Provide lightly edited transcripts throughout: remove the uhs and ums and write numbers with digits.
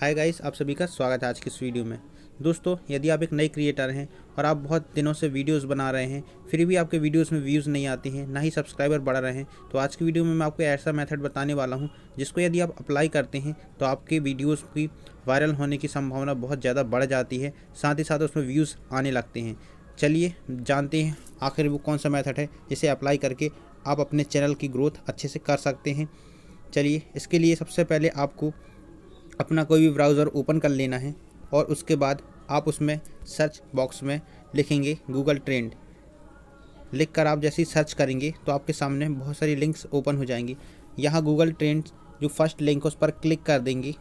Hi guys, आप सभी का स्वागत है आज की इस वीडियो में। दोस्तों, यदि आप एक नए क्रिएटर हैं और आप बहुत दिनों से वीडियोस बना रहे हैं, फिर भी आपके वीडियोस में व्यूज़ नहीं आते हैं, ना ही सब्सक्राइबर बढ़ रहे हैं, तो आज की वीडियो में मैं आपको ऐसा मेथड बताने वाला हूं जिसको यदि आप अप्लाई करते हैं तो आपके वीडियोस की वायरल होने की संभावना बहुत ज़्यादा बढ़ जाती है, साथ ही साथ उसमें व्यूज़ आने लगते हैं। चलिए जानते हैं आखिर वो कौन सा मेथड है जिसे अप्लाई करके आप अपने चैनल की ग्रोथ अच्छे से कर सकते हैं। चलिए, इसके लिए सबसे पहले आपको अपना कोई भी ब्राउज़र ओपन कर लेना है और उसके बाद आप उसमें सर्च बॉक्स में लिखेंगे गूगल ट्रेंड। लिखकर आप जैसे ही सर्च करेंगे तो आपके सामने बहुत सारी लिंक्स ओपन हो जाएंगी। यहाँ गूगल ट्रेंड्स जो फर्स्ट लिंक है उस पर क्लिक कर देंगे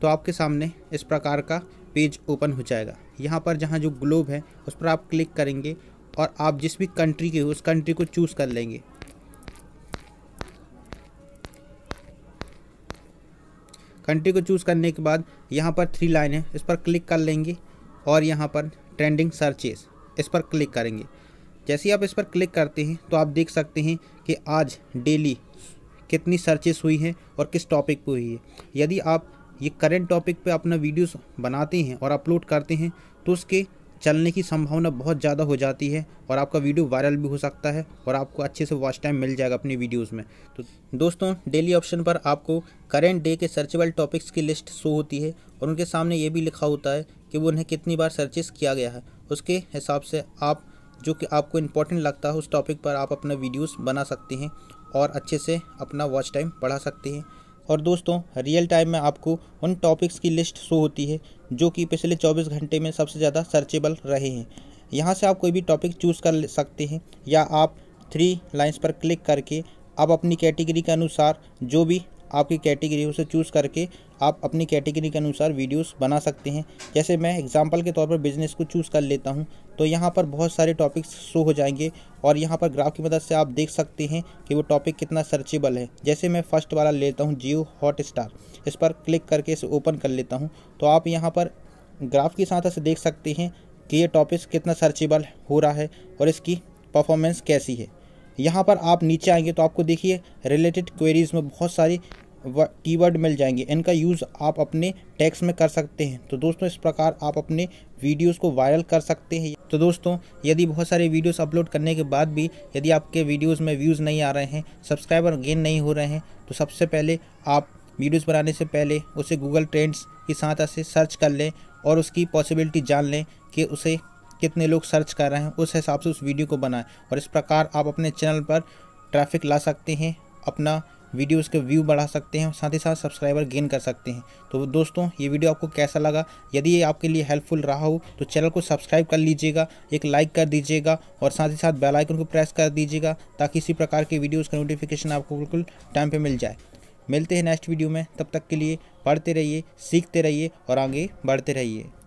तो आपके सामने इस प्रकार का पेज ओपन हो जाएगा। यहाँ पर जहाँ जो ग्लोब है उस पर आप क्लिक करेंगे और आप जिस भी कंट्री के हो उस कंट्री को चूज़ कर लेंगे। कंट्री को चूज़ करने के बाद यहाँ पर थ्री लाइन है, इस पर क्लिक कर लेंगे और यहाँ पर ट्रेंडिंग सर्चेस इस पर क्लिक करेंगे। जैसे ही आप इस पर क्लिक करते हैं तो आप देख सकते हैं कि आज डेली कितनी सर्चेस हुई हैं और किस टॉपिक पे हुई है। यदि आप ये करंट टॉपिक पे अपना वीडियोस बनाते हैं और अपलोड करते हैं तो उसके चलने की संभावना बहुत ज़्यादा हो जाती है और आपका वीडियो वायरल भी हो सकता है और आपको अच्छे से वॉच टाइम मिल जाएगा अपनी वीडियोस में। तो दोस्तों, डेली ऑप्शन पर आपको करेंट डे के सर्चेबल टॉपिक्स की लिस्ट शो होती है और उनके सामने ये भी लिखा होता है कि वो उन्हें कितनी बार सर्चेस किया गया है। उसके हिसाब से आप जो कि आपको इम्पोर्टेंट लगता है उस टॉपिक पर आप अपना वीडियोज़ बना सकते हैं और अच्छे से अपना वॉच टाइम बढ़ा सकते हैं। और दोस्तों, रियल टाइम में आपको उन टॉपिक्स की लिस्ट शो होती है जो कि पिछले 24 घंटे में सबसे ज़्यादा सर्चेबल रहे हैं। यहाँ से आप कोई भी टॉपिक चूज़ कर सकते हैं या आप थ्री लाइंस पर क्लिक करके आप अपनी कैटेगरी के अनुसार जो भी आपकी कैटेगरी उसे चूज़ करके आप अपनी कैटेगरी के अनुसार वीडियोस बना सकते हैं। जैसे मैं एग्जांपल के तौर पर बिज़नेस को चूज़ कर लेता हूं, तो यहां पर बहुत सारे टॉपिक्स शो हो जाएंगे और यहां पर ग्राफ की मदद से आप देख सकते हैं कि वो टॉपिक कितना सर्चेबल है। जैसे मैं फर्स्ट वाला लेता हूं, जियो हॉटस्टार, इस पर क्लिक करके इसे ओपन कर लेता हूँ तो आप यहाँ पर ग्राफ की सहायता से देख सकते हैं कि ये टॉपिक्स कितना सर्चेबल हो रहा है और इसकी परफॉर्मेंस कैसी है। यहाँ पर आप नीचे आएंगे तो आपको देखिए रिलेटेड क्वेरीज़ में बहुत सारी कीवर्ड मिल जाएंगे। इनका यूज़ आप अपने टैग्स में कर सकते हैं। तो दोस्तों, इस प्रकार आप अपने वीडियोस को वायरल कर सकते हैं। तो दोस्तों, यदि बहुत सारे वीडियोस अपलोड करने के बाद भी यदि आपके वीडियोस में व्यूज़ नहीं आ रहे हैं, सब्सक्राइबर गेन नहीं हो रहे हैं, तो सबसे पहले आप वीडियोस बनाने से पहले उसे गूगल ट्रेंड्स की सहायता से सर्च कर लें और उसकी पॉसिबिलिटी जान लें कि उसे कितने लोग सर्च कर रहे हैं। उस हिसाब से उस वीडियो को बनाएं और इस प्रकार आप अपने चैनल पर ट्रैफिक ला सकते हैं, अपना वीडियोस के व्यू बढ़ा सकते हैं, साथ ही साथ सब्सक्राइबर गेन कर सकते हैं। तो दोस्तों, ये वीडियो आपको कैसा लगा? यदि ये आपके लिए हेल्पफुल रहा हो तो चैनल को सब्सक्राइब कर लीजिएगा, एक लाइक कर दीजिएगा और साथ ही साथ बेल आइकन को प्रेस कर दीजिएगा ताकि इसी प्रकार के वीडियोज़ का नोटिफिकेशन आपको बिल्कुल टाइम पर मिल जाए। मिलते हैं नेक्स्ट वीडियो में, तब तक के लिए पढ़ते रहिए, सीखते रहिए और आगे बढ़ते रहिए।